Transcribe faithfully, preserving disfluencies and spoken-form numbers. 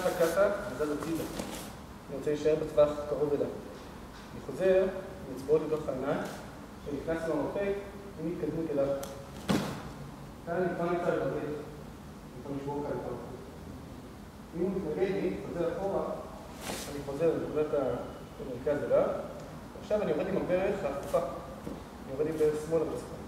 את הקטע, נזז הצידה. אני רוצה להישאר בטווח קרוב אליו. אני חוזר, אני אצבעות לדוח הענק, ונכנס למרפק, עם התקדמות אליו. כאן אני כבר נמצא לבדל. אני חושב כאן כבר. אם הוא מתנגד לי, חוזר אחורה, אני חוזר לדברת המרכז אליו. עכשיו אני עובד עם הברך ההפוכה. אני עובד עם ברך שמאל המסכה.